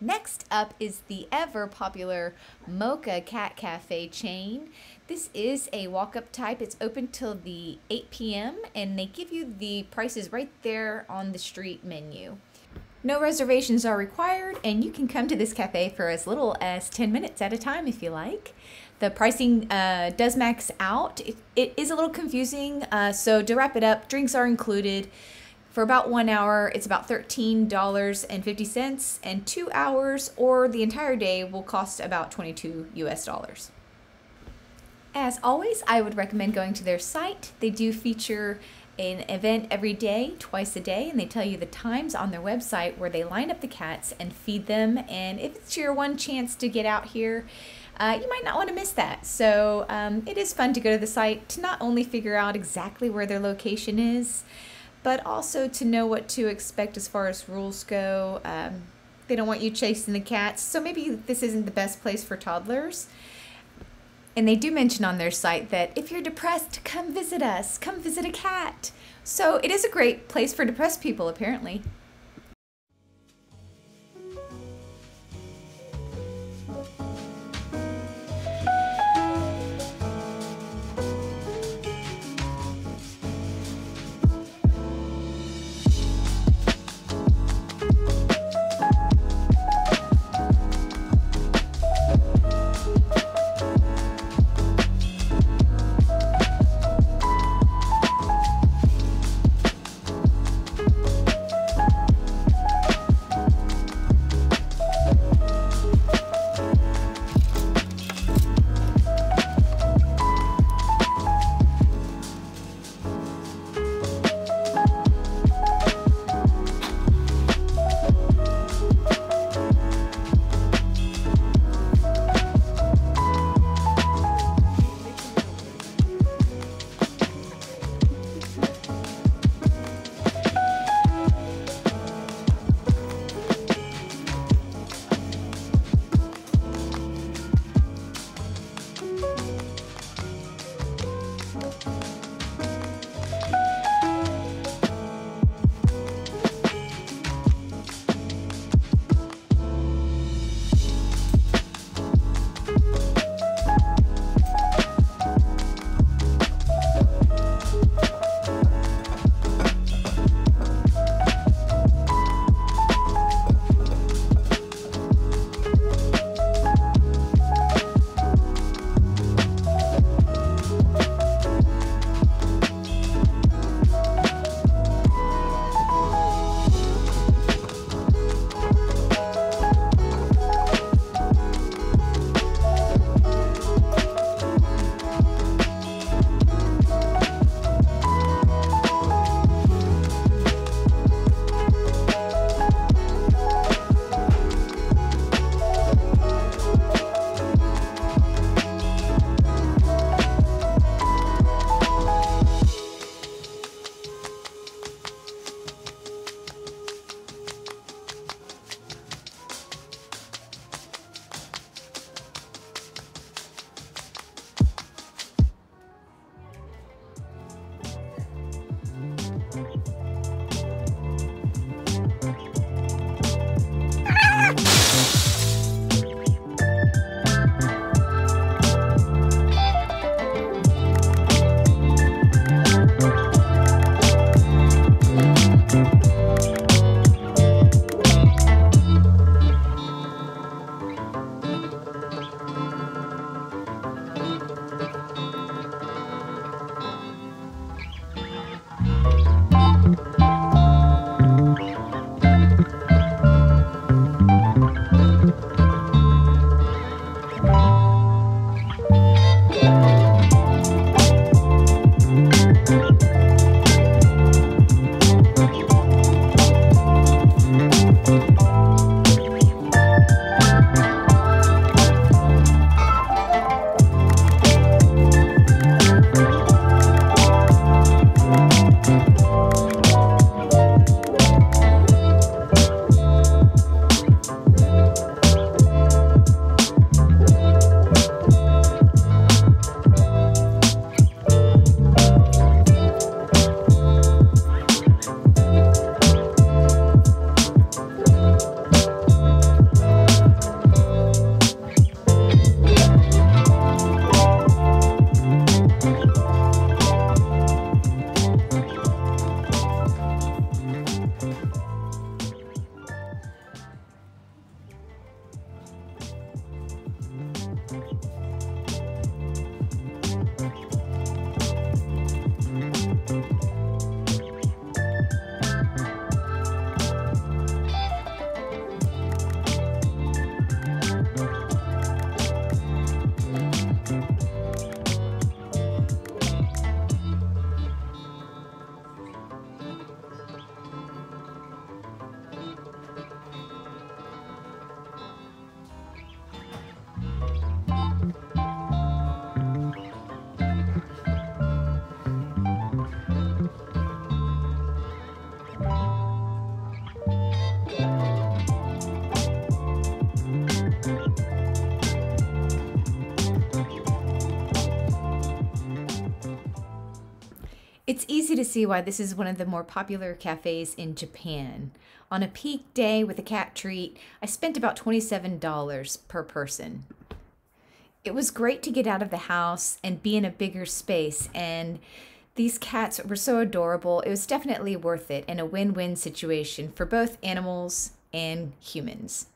Next up is the ever popular Mocha Cat Cafe chain. This is a walk-up type. It's open till the 8 p.m. and they give you the prices right there on the street menu. No reservations are required, and you can come to this cafe for as little as 10 minutes at a time if you like. The pricing does max out. It is a little confusing, so to wrap it up, drinks are included. For about 1 hour, it's about $13.50, and 2 hours or the entire day will cost about $22 US. As always, I would recommend going to their site. They do feature an event every day, twice a day, and they tell you the times on their website where they line up the cats and feed them. And if it's your one chance to get out here, you might not want to miss that. So it is fun to go to the site to not only figure out exactly where their location is, but also to know what to expect as far as rules go. They don't want you chasing the cats, so maybe this isn't the best place for toddlers. And they do mention on their site that if you're depressed, come visit us, come visit a cat. So it is a great place for depressed people, apparently. It's easy to see why this is one of the more popular cafes in Japan. On a peak day with a cat treat, I spent about $27 per person. It was great to get out of the house and be in a bigger space, and these cats were so adorable. It was definitely worth it and a win-win situation for both animals and humans.